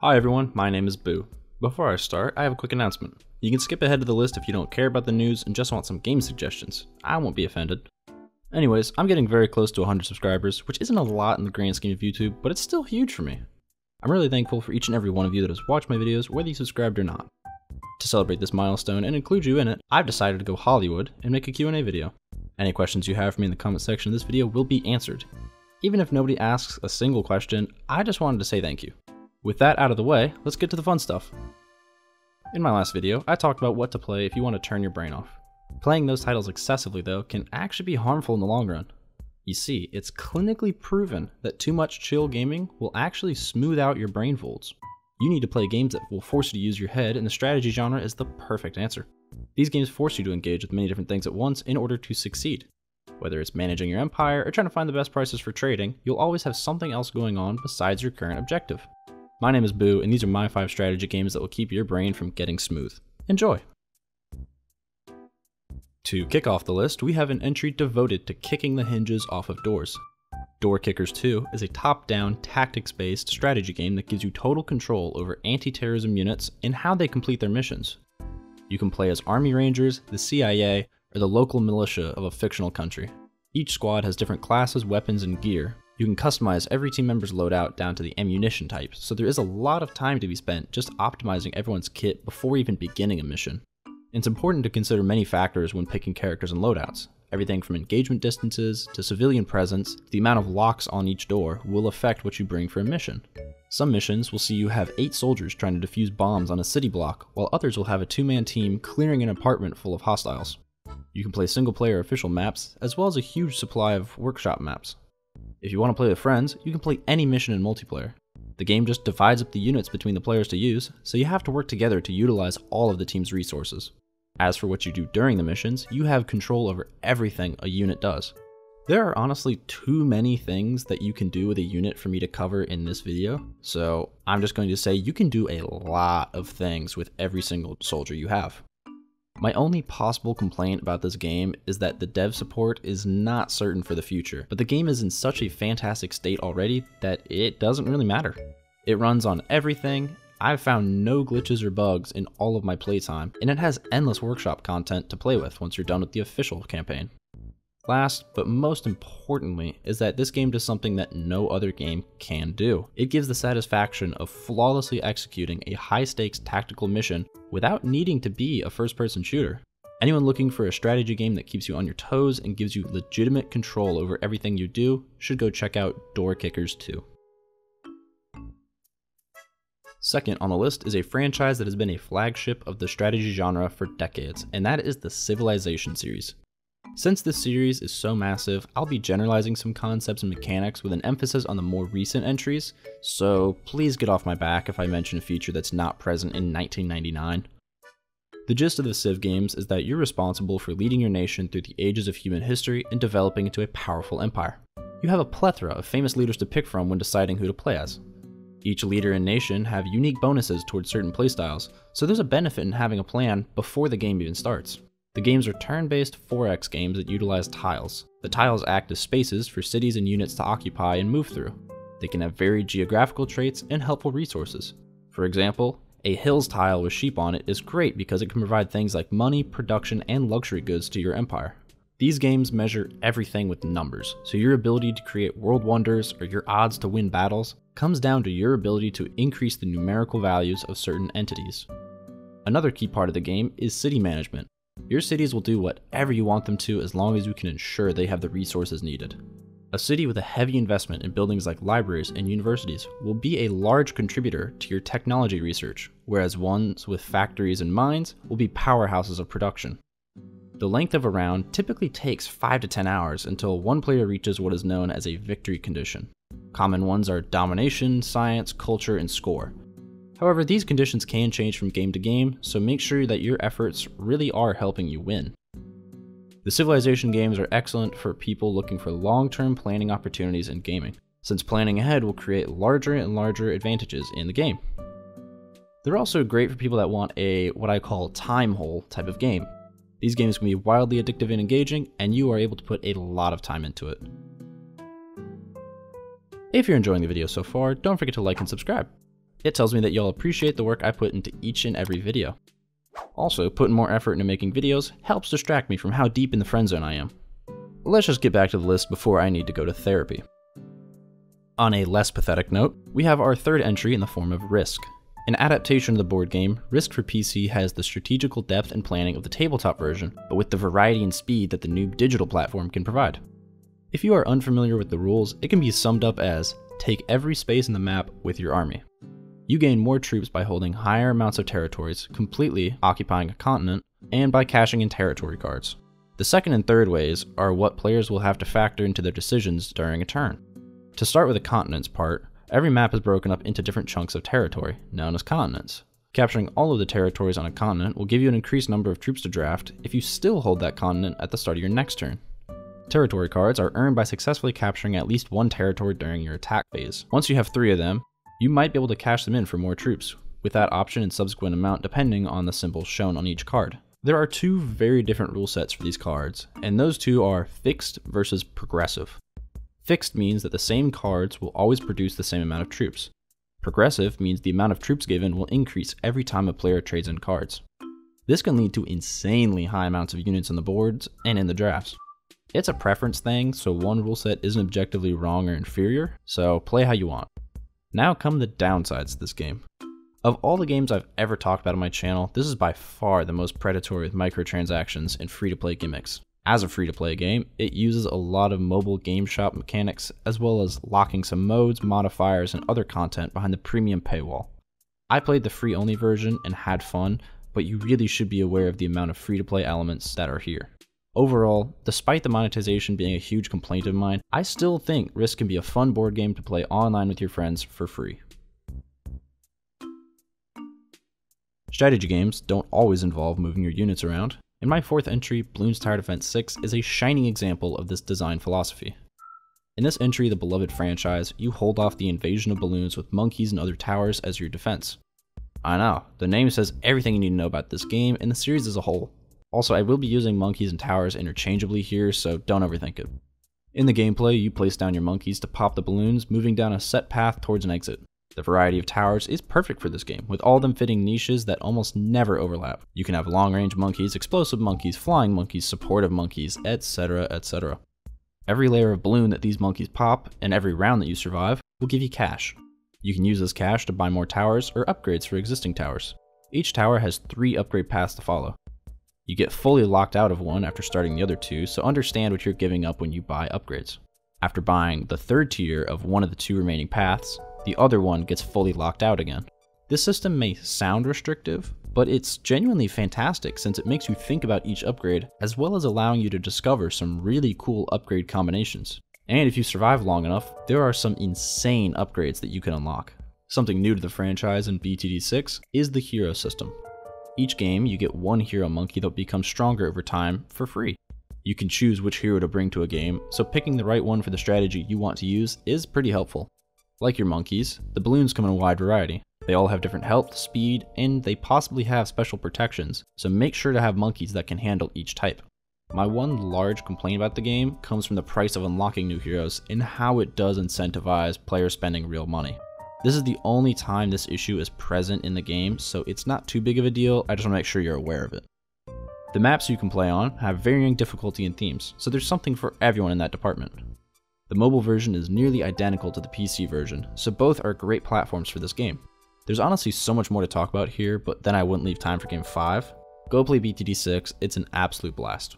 Hi everyone, my name is Boo. Before I start, I have a quick announcement. You can skip ahead to the list if you don't care about the news and just want some game suggestions. I won't be offended. Anyways, I'm getting very close to 100 subscribers, which isn't a lot in the grand scheme of YouTube, but it's still huge for me. I'm really thankful for each and every one of you that has watched my videos, whether you subscribed or not. To celebrate this milestone and include you in it, I've decided to go Hollywood and make a Q&A video. Any questions you have for me in the comment section of this video will be answered. Even if nobody asks a single question, I just wanted to say thank you. With that out of the way, let's get to the fun stuff. In my last video, I talked about what to play if you want to turn your brain off. Playing those titles excessively though can actually be harmful in the long run. You see, it's clinically proven that too much chill gaming will actually smooth out your brain folds. You need to play games that will force you to use your head, and the strategy genre is the perfect answer. These games force you to engage with many different things at once in order to succeed. Whether it's managing your empire or trying to find the best prices for trading, you'll always have something else going on besides your current objective. My name is Boo, and these are my 5 strategy games that will keep your brain from getting smooth. Enjoy! To kick off the list, we have an entry devoted to kicking the hinges off of doors. Door Kickers 2 is a top-down, tactics-based strategy game that gives you total control over anti-terrorism units and how they complete their missions. You can play as Army Rangers, the CIA, or the local militia of a fictional country. Each squad has different classes, weapons, and gear. You can customize every team member's loadout down to the ammunition type, so there is a lot of time to be spent just optimizing everyone's kit before even beginning a mission. It's important to consider many factors when picking characters and loadouts. Everything from engagement distances to civilian presence to the amount of locks on each door will affect what you bring for a mission. Some missions will see you have 8 soldiers trying to defuse bombs on a city block, while others will have a 2-man team clearing an apartment full of hostiles. You can play single-player official maps, as well as a huge supply of workshop maps. If you want to play with friends, you can play any mission in multiplayer. The game just divides up the units between the players to use, so you have to work together to utilize all of the team's resources. As for what you do during the missions, you have control over everything a unit does. There are honestly too many things that you can do with a unit for me to cover in this video, so I'm just going to say you can do a lot of things with every single soldier you have. My only possible complaint about this game is that the dev support is not certain for the future, but the game is in such a fantastic state already that it doesn't really matter. It runs on everything, I've found no glitches or bugs in all of my playtime, and it has endless workshop content to play with once you're done with the official campaign. Last, but most importantly, is that this game does something that no other game can do. It gives the satisfaction of flawlessly executing a high-stakes tactical mission without needing to be a first-person shooter. Anyone looking for a strategy game that keeps you on your toes and gives you legitimate control over everything you do should go check out Door Kickers 2. Second on the list is a franchise that has been a flagship of the strategy genre for decades, and that is the Civilization series. Since this series is so massive, I'll be generalizing some concepts and mechanics with an emphasis on the more recent entries, so please get off my back if I mention a feature that's not present in 1999. The gist of the Civ games is that you're responsible for leading your nation through the ages of human history and developing into a powerful empire. You have a plethora of famous leaders to pick from when deciding who to play as. Each leader and nation have unique bonuses towards certain playstyles, so there's a benefit in having a plan before the game even starts. The games are turn-based 4x games that utilize tiles. The tiles act as spaces for cities and units to occupy and move through. They can have varied geographical traits and helpful resources. For example, a hills tile with sheep on it is great because it can provide things like money, production, and luxury goods to your empire. These games measure everything with numbers, so your ability to create world wonders or your odds to win battles comes down to your ability to increase the numerical values of certain entities. Another key part of the game is city management. Your cities will do whatever you want them to as long as you can ensure they have the resources needed. A city with a heavy investment in buildings like libraries and universities will be a large contributor to your technology research, whereas ones with factories and mines will be powerhouses of production. The length of a round typically takes 5 to 10 hours until one player reaches what is known as a victory condition. Common ones are domination, science, culture, and score. However, these conditions can change from game to game, so make sure that your efforts really are helping you win. The Civilization games are excellent for people looking for long-term planning opportunities in gaming, since planning ahead will create larger and larger advantages in the game. They're also great for people that want a, what I call, time hole type of game. These games can be wildly addictive and engaging, and you are able to put a lot of time into it. If you're enjoying the video so far, don't forget to like and subscribe. It tells me that y'all appreciate the work I put into each and every video. Also, putting more effort into making videos helps distract me from how deep in the friend zone I am. Let's just get back to the list before I need to go to therapy. On a less pathetic note, we have our third entry in the form of Risk. An adaptation of the board game, Risk for PC has the strategical depth and planning of the tabletop version, but with the variety and speed that the new digital platform can provide. If you are unfamiliar with the rules, it can be summed up as, take every space in the map with your army. You gain more troops by holding higher amounts of territories, completely occupying a continent, and by cashing in territory cards. The second and third ways are what players will have to factor into their decisions during a turn. To start with the continents part, every map is broken up into different chunks of territory, known as continents. Capturing all of the territories on a continent will give you an increased number of troops to draft if you still hold that continent at the start of your next turn. Territory cards are earned by successfully capturing at least one territory during your attack phase. Once you have 3 of them, you might be able to cash them in for more troops, with that option and subsequent amount depending on the symbol shown on each card. There are 2 very different rule sets for these cards, and those 2 are fixed versus progressive. Fixed means that the same cards will always produce the same amount of troops. Progressive means the amount of troops given will increase every time a player trades in cards. This can lead to insanely high amounts of units on the boards and in the drafts. It's a preference thing, so one rule set isn't objectively wrong or inferior, so play how you want. Now come the downsides to this game. Of all the games I've ever talked about on my channel, this is by far the most predatory with microtransactions and free-to-play gimmicks. As a free-to-play game, it uses a lot of mobile game shop mechanics, as well as locking some modes, modifiers, and other content behind the premium paywall. I played the free-only version and had fun, but you really should be aware of the amount of free-to-play elements that are here. Overall, despite the monetization being a huge complaint of mine, I still think Risk can be a fun board game to play online with your friends for free. Strategy games don't always involve moving your units around, and my fourth entry, Balloon's Tire Defense 6, is a shining example of this design philosophy. In this entry, the beloved franchise, you hold off the invasion of balloons with monkeys and other towers as your defense. I know, the name says everything you need to know about this game and the series as a whole. Also, I will be using monkeys and towers interchangeably here, so don't overthink it. In the gameplay, you place down your monkeys to pop the balloons, moving down a set path towards an exit. The variety of towers is perfect for this game, with all of them fitting niches that almost never overlap. You can have long-range monkeys, explosive monkeys, flying monkeys, supportive monkeys, etc, etc. Every layer of balloon that these monkeys pop, and every round that you survive, will give you cash. You can use this cash to buy more towers or upgrades for existing towers. Each tower has 3 upgrade paths to follow. You get fully locked out of one after starting the other 2, so understand what you're giving up when you buy upgrades. After buying the 3rd tier of one of the 2 remaining paths, the other one gets fully locked out again. This system may sound restrictive, but it's genuinely fantastic since it makes you think about each upgrade, as well as allowing you to discover some really cool upgrade combinations. And if you survive long enough, there are some insane upgrades that you can unlock. Something new to the franchise in BTD6 is the hero system. Each game, you get one hero monkey that becomes stronger over time for free. You can choose which hero to bring to a game, so picking the right one for the strategy you want to use is pretty helpful. Like your monkeys, the balloons come in a wide variety. They all have different health, speed, and they possibly have special protections, so make sure to have monkeys that can handle each type. My one large complaint about the game comes from the price of unlocking new heroes and how it does incentivize players spending real money. This is the only time this issue is present in the game, so it's not too big of a deal, I just want to make sure you're aware of it. The maps you can play on have varying difficulty and themes, so there's something for everyone in that department. The mobile version is nearly identical to the PC version, so both are great platforms for this game. There's honestly so much more to talk about here, but then I wouldn't leave time for game 5. Go play BTD6, it's an absolute blast.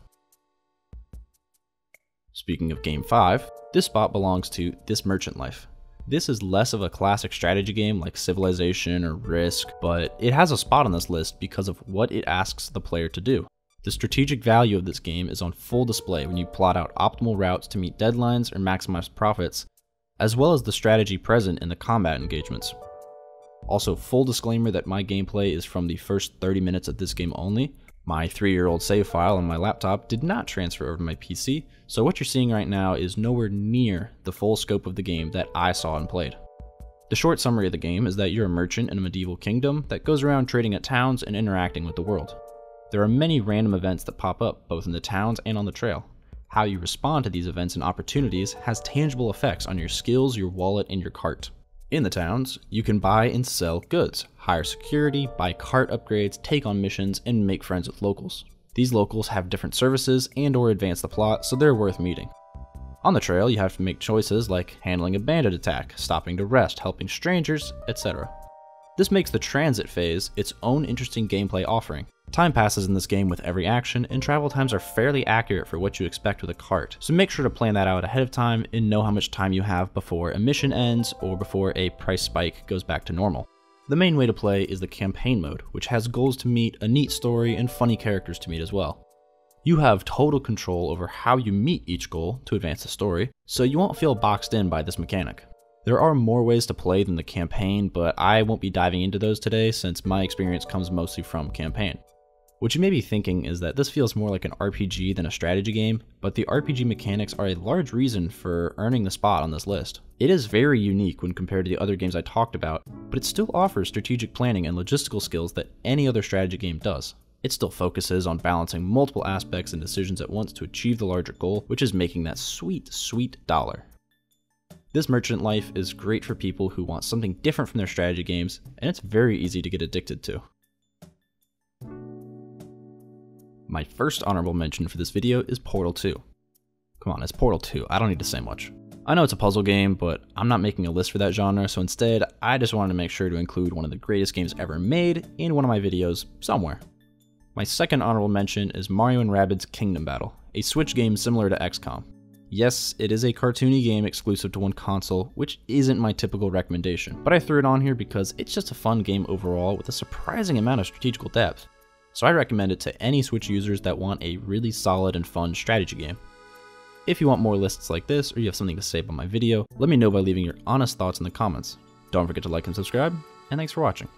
Speaking of game 5, this spot belongs to This Merchant Life. This is less of a classic strategy game like Civilization or Risk, but it has a spot on this list because of what it asks the player to do. The strategic value of this game is on full display when you plot out optimal routes to meet deadlines or maximize profits, as well as the strategy present in the combat engagements. Also, full disclaimer that my gameplay is from the first 30 minutes of this game only. My 3-year-old save file on my laptop did not transfer over to my PC, so what you're seeing right now is nowhere near the full scope of the game that I saw and played. The short summary of the game is that you're a merchant in a medieval kingdom that goes around trading at towns and interacting with the world. There are many random events that pop up, both in the towns and on the trail. How you respond to these events and opportunities has tangible effects on your skills, your wallet, and your cart. In the towns, you can buy and sell goods, hire security, buy cart upgrades, take on missions, and make friends with locals. These locals have different services and or advance the plot, so they're worth meeting. On the trail, you have to make choices like handling a bandit attack, stopping to rest, helping strangers, etc. This makes the transit phase its own interesting gameplay offering. Time passes in this game with every action, and travel times are fairly accurate for what you expect with a cart, so make sure to plan that out ahead of time and know how much time you have before a mission ends or before a price spike goes back to normal. The main way to play is the campaign mode, which has goals to meet, a neat story, and funny characters to meet as well. You have total control over how you meet each goal to advance the story, so you won't feel boxed in by this mechanic. There are more ways to play than the campaign, but I won't be diving into those today since my experience comes mostly from campaign. What you may be thinking is that this feels more like an RPG than a strategy game, but the RPG mechanics are a large reason for earning the spot on this list. It is very unique when compared to the other games I talked about, but it still offers strategic planning and logistical skills that any other strategy game does. It still focuses on balancing multiple aspects and decisions at once to achieve the larger goal, which is making that sweet, sweet dollar. This Merchant Life is great for people who want something different from their strategy games, and it's very easy to get addicted to. My first honorable mention for this video is Portal 2. Come on, it's Portal 2, I don't need to say much. I know it's a puzzle game, but I'm not making a list for that genre, so instead, I just wanted to make sure to include one of the greatest games ever made in one of my videos somewhere. My second honorable mention is Mario and Rabbids Kingdom Battle, a Switch game similar to XCOM. Yes, it is a cartoony game exclusive to one console, which isn't my typical recommendation, but I threw it on here because it's just a fun game overall with a surprising amount of strategical depth. So I recommend it to any Switch users that want a really solid and fun strategy game. If you want more lists like this, or you have something to say about my video, let me know by leaving your honest thoughts in the comments. Don't forget to like and subscribe, and thanks for watching.